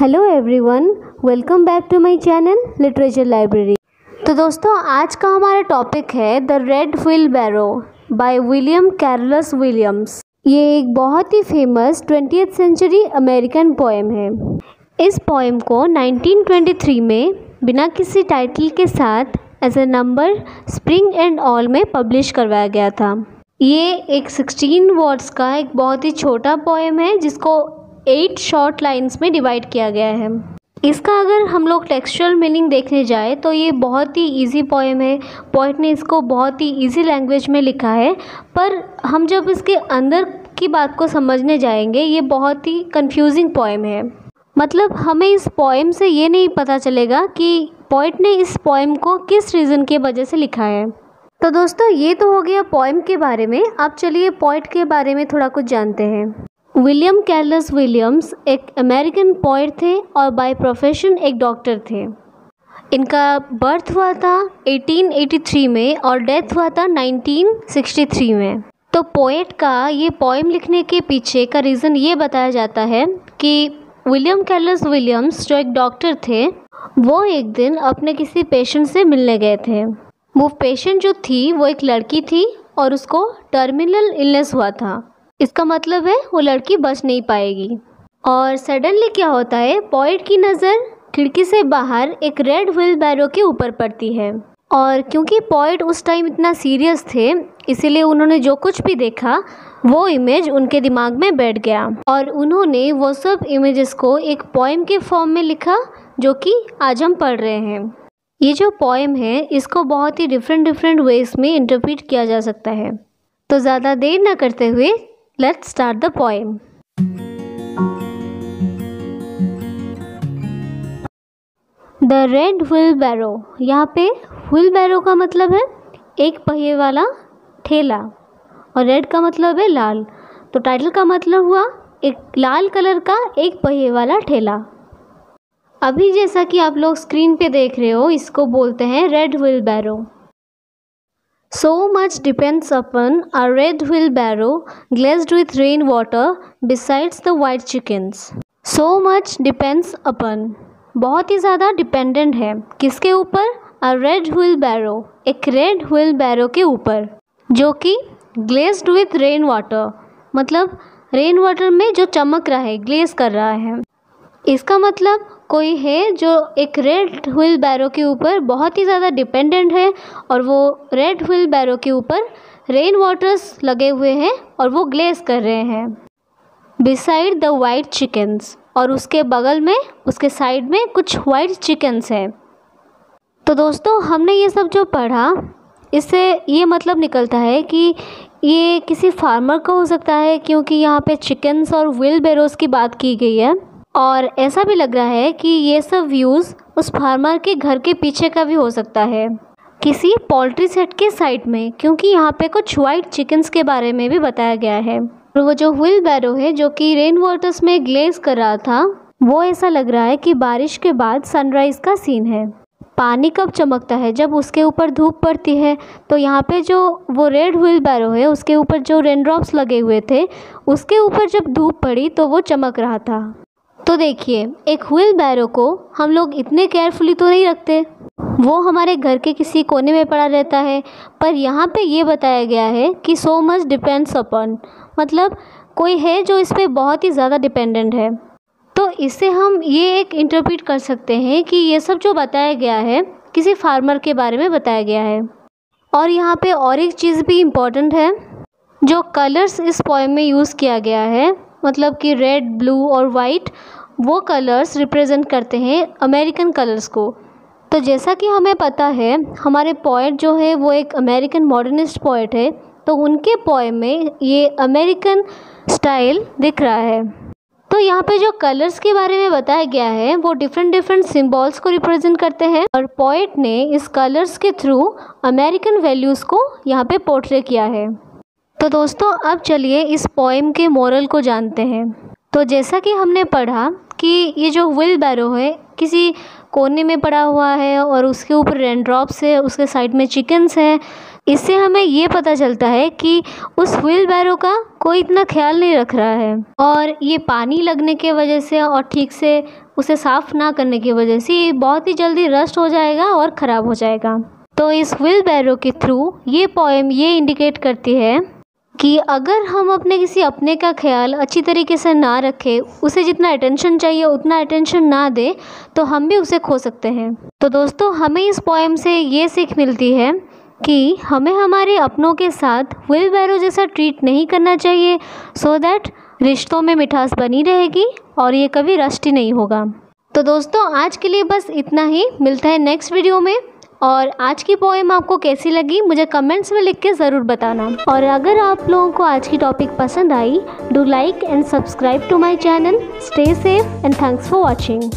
Hello everyone, welcome back to my channel literature library. तो दोस्तों, आज का हमारा टॉपिक है the red wheelbarrow by William Carlos Williams. ये एक बहुत ही famous 20th century American poem है। इस पोएम को 1923 में बिना किसी टाइटल के साथ as a number spring and all में पब्लिश करवाया गया था। ये एक 16 वर्ड्स का एक बहुत ही छोटा पोएम है जिसको 8 शॉर्ट लाइंस में डिवाइड किया गया है। इसका अगर हम लोग टेक्सचुअल मीनिंग देखने जाए तो ये बहुत ही इजी पोएम है। पोएट ने इसको बहुत ही इजी लैंग्वेज में लिखा है, पर हम जब इसके अंदर की बात को समझने जाएंगे ये बहुत ही कंफ्यूजिंग पोएम है। मतलब हमें इस पोएम से ये नहीं पता चलेगा कि पोएट ने इस पोएम को किस रीज़न के वजह से लिखा है। तो दोस्तों, ये तो हो गया पोएम के बारे में। अब चलिए पोएट के बारे में थोड़ा कुछ जानते हैं। विलियम कार्लोस विलियम्स एक अमेरिकन पोएट थे और बाय प्रोफेशन एक डॉक्टर थे। इनका बर्थ हुआ था 1883 में और डेथ हुआ था 1963 में। तो पोएट का ये पोएम लिखने के पीछे का रीज़न ये बताया जाता है कि विलियम कार्लोस विलियम्स जो एक डॉक्टर थे, वो एक दिन अपने किसी पेशेंट से मिलने गए थे। वो पेशेंट जो थी वो एक लड़की थी और उसको टर्मिनल इलनेस हुआ था। इसका मतलब है वो लड़की बच नहीं पाएगी। और सडनली क्या होता है, पोएट की नज़र खिड़की से बाहर एक रेड व्हीलबैरो के ऊपर पड़ती है। और क्योंकि पोएट उस टाइम इतना सीरियस थे, इसीलिए उन्होंने जो कुछ भी देखा वो इमेज उनके दिमाग में बैठ गया और उन्होंने वो सब इमेजेस को एक पोएम के फॉर्म में लिखा, जो कि आज हम पढ़ रहे हैं। ये जो पोएम है इसको बहुत ही डिफरेंट वेज में इंटरप्रीट किया जा सकता है। तो ज़्यादा देर ना करते हुए Let's start the poem. The red wheelbarrow. यहाँ पे wheelbarrow का मतलब है एक पहिए वाला ठेला और रेड का मतलब है लाल। तो टाइटल का मतलब हुआ एक लाल कलर का एक पहिए वाला ठेला। अभी जैसा कि आप लोग स्क्रीन पे देख रहे हो, इसको बोलते हैं red wheelbarrow. So much depends upon a red wheelbarrow glazed with rainwater besides the white chickens. So much depends upon, बहुत ही ज़्यादा डिपेंडेंट है। किसके ऊपर? A red wheelbarrow, एक रेड व्हीलबैरो के ऊपर, जो कि ग्लेज्ड विथ रेन वाटर, मतलब रेन वाटर में जो चमक रहा है, ग्लेज कर रहा है। इसका मतलब कोई है जो एक रेड व्हीलबैरो के ऊपर बहुत ही ज़्यादा डिपेंडेंट है और वो रेड व्हीलबैरो के ऊपर रेन वाटर्स लगे हुए हैं और वो ग्लेज कर रहे हैं। बिसाइड द वाइट चिकन्स, और उसके बगल में, उसके साइड में कुछ वाइट चिकन्स हैं। तो दोस्तों, हमने ये सब जो पढ़ा, इससे ये मतलब निकलता है कि ये किसी फार्मर का हो सकता है, क्योंकि यहाँ पे चिकन्स और व्हीलबैरोज़ की बात की गई है। और ऐसा भी लग रहा है कि ये सब व्यूज़ उस फार्मर के घर के पीछे का भी हो सकता है, किसी पोल्ट्री सेट के साइड में, क्योंकि यहाँ पे कुछ वाइट चिकन्स के बारे में भी बताया गया है। और वो जो व्हीलबैरो है जो कि रेन वाटर्स में ग्लेज कर रहा था, वो ऐसा लग रहा है कि बारिश के बाद सनराइज का सीन है। पानी कब चमकता है? जब उसके ऊपर धूप पड़ती है। तो यहाँ पे जो वो रेड व्हीलबैरो है उसके ऊपर जो रेन ड्रॉप्स लगे हुए थे, उसके ऊपर जब धूप पड़ी तो वो चमक रहा था। तो देखिए, एक व्हीलबैरो को हम लोग इतने केयरफुली तो नहीं रखते, वो हमारे घर के किसी कोने में पड़ा रहता है। पर यहाँ पे ये बताया गया है कि सो मच डिपेंड्स अपॉन, मतलब कोई है जो इस पे बहुत ही ज़्यादा डिपेंडेंट है। तो इससे हम ये एक इंटरप्रीट कर सकते हैं कि ये सब जो बताया गया है किसी फार्मर के बारे में बताया गया है। और यहाँ पर और एक चीज़ भी इम्पॉर्टेंट है, जो कलर्स इस पोएम में यूज़ किया गया है, मतलब कि रेड, ब्लू और वाइट, वो कलर्स रिप्रेजेंट करते हैं अमेरिकन कलर्स को। तो जैसा कि हमें पता है, हमारे पोएट जो है वो एक अमेरिकन मॉडर्निस्ट पोएट है, तो उनके पोएम में ये अमेरिकन स्टाइल दिख रहा है। तो यहाँ पे जो कलर्स के बारे में बताया गया है वो डिफरेंट सिम्बॉल्स को रिप्रेजेंट करते हैं, और पोएट ने इस कलर्स के थ्रू अमेरिकन वैल्यूज़ को यहाँ पे पोर्ट्रे किया है। तो दोस्तों, अब चलिए इस पोएम के मोरल को जानते हैं। तो जैसा कि हमने पढ़ा कि ये जो व्हीलबैरो है किसी कोने में पड़ा हुआ है और उसके ऊपर रेन ड्रॉप्स है, उसके साइड में चिकन्स हैं, इससे हमें ये पता चलता है कि उस व्हील बैरो का कोई इतना ख्याल नहीं रख रहा है, और ये पानी लगने के वजह से और ठीक से उसे साफ़ ना करने की वजह से ये बहुत ही जल्दी रस्ट हो जाएगा और ख़राब हो जाएगा। तो इस व्हील बैरो के थ्रू ये पोएम ये इंडिकेट करती है कि अगर हम अपने किसी अपने का ख्याल अच्छी तरीके से ना रखें, उसे जितना अटेंशन चाहिए उतना अटेंशन ना दें, तो हम भी उसे खो सकते हैं। तो दोस्तों, हमें इस पोएम से ये सीख मिलती है कि हमें हमारे अपनों के साथ व्हील बैरो जैसा ट्रीट नहीं करना चाहिए, सो दैट रिश्तों में मिठास बनी रहेगी और ये कभी रस्टी नहीं होगा। तो दोस्तों, आज के लिए बस इतना ही। मिलता है नेक्स्ट वीडियो में। और आज की पोएम आपको कैसी लगी मुझे कमेंट्स में लिख के ज़रूर बताना। और अगर आप लोगों को आज की टॉपिक पसंद आई, do like and subscribe to my channel. Stay safe and thanks for watching.